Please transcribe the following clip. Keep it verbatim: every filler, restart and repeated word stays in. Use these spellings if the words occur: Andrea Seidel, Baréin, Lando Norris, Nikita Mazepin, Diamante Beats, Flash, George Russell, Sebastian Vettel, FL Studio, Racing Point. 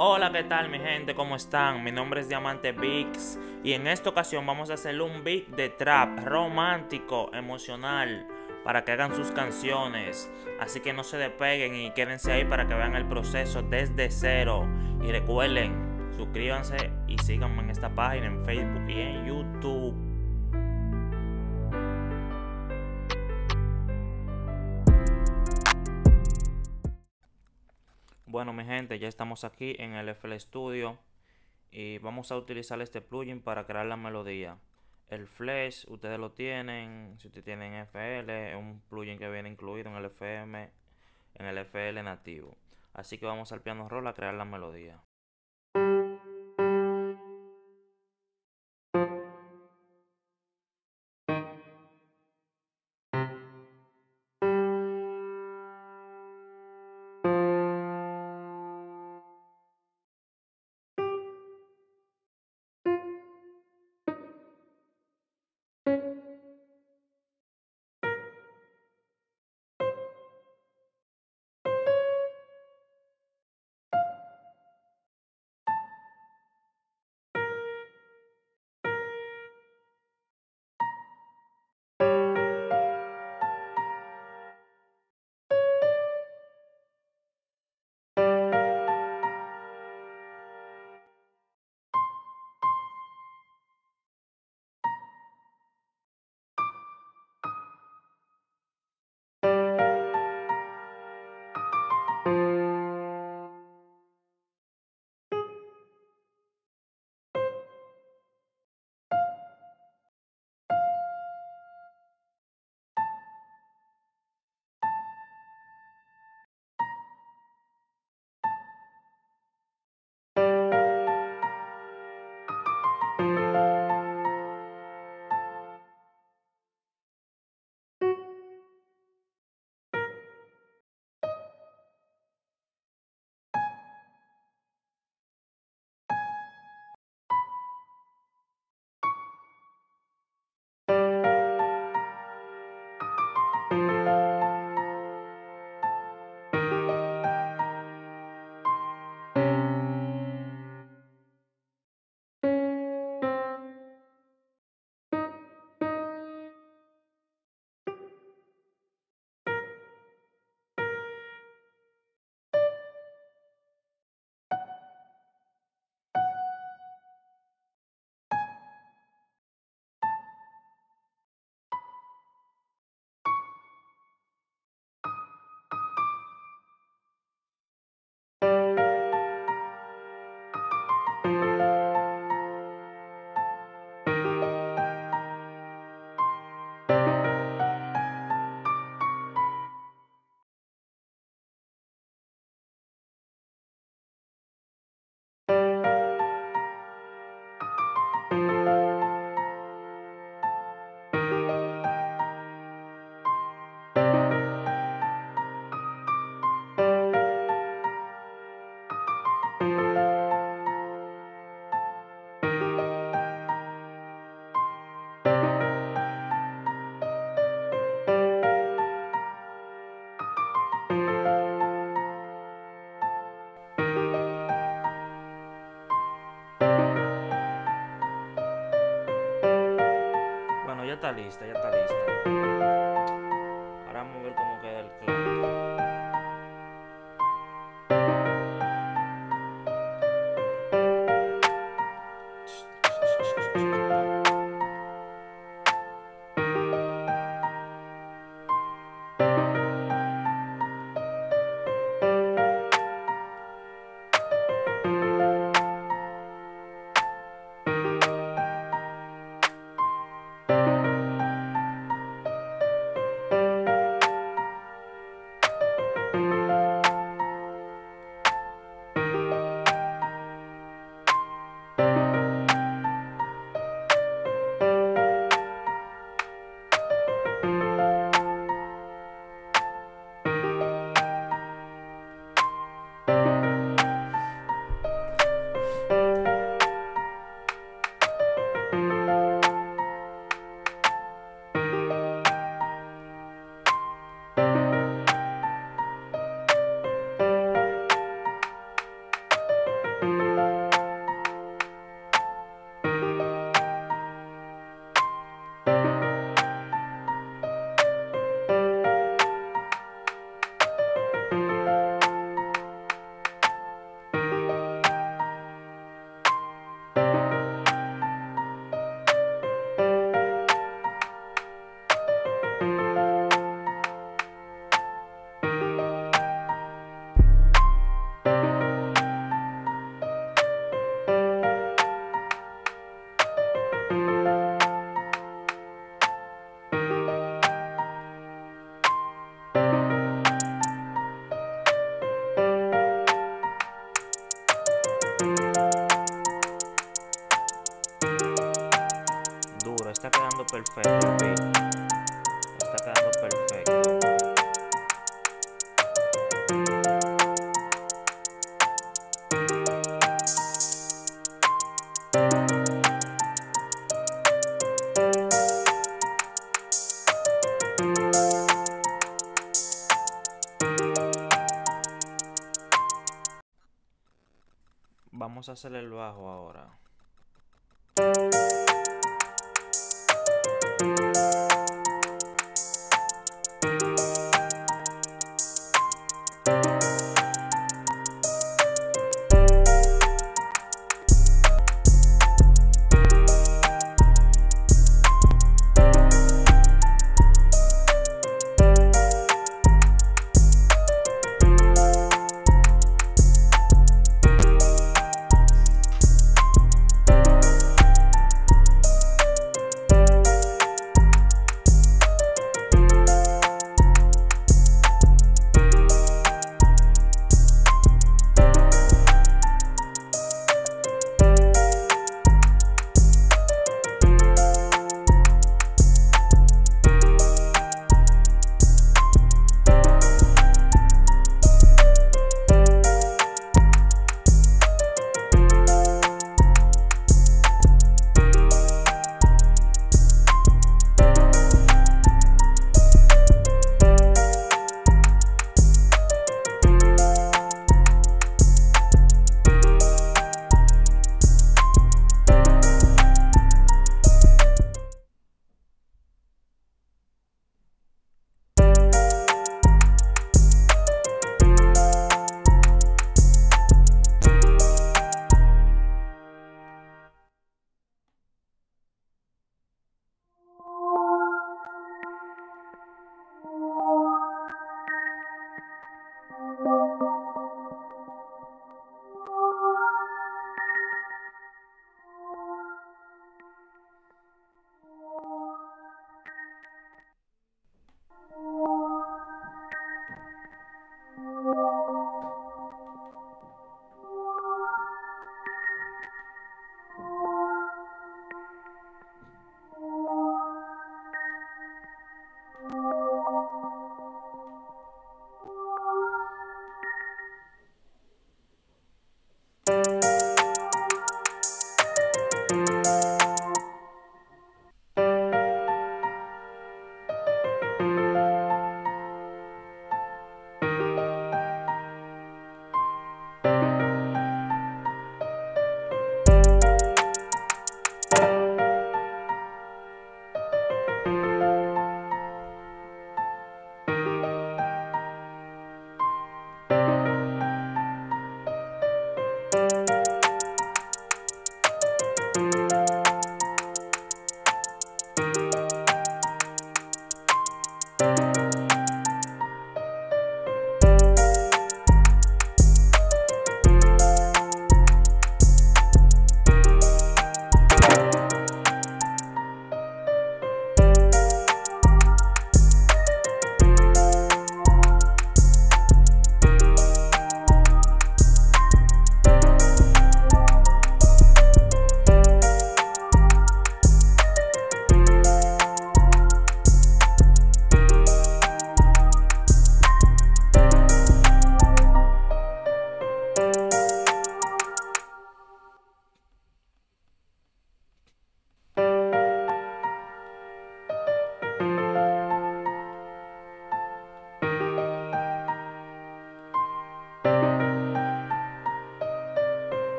Hola, ¿qué tal mi gente? ¿Cómo están? Mi nombre es Diamante Beats y en esta ocasión vamos a hacer un beat de trap romántico, emocional, para que hagan sus canciones. Así que no se despeguen y quédense ahí para que vean el proceso desde cero. Y recuerden, suscríbanse y síganme en esta página, en Facebook y en YouTube. Bueno mi gente, ya estamos aquí en el F L Studio y vamos a utilizar este plugin para crear la melodía. El Flash, ustedes lo tienen, si ustedes tienen F L, es un plugin que viene incluido en el F M, en el F L nativo. Así que vamos al piano roll a crear la melodía. Ya está lista, ya está lista. Ahora vamos a ver cómo queda el clap. Duro, está quedando perfecto, ¿sí? Está quedando perfecto. Vamos a hacer el bajo ahora.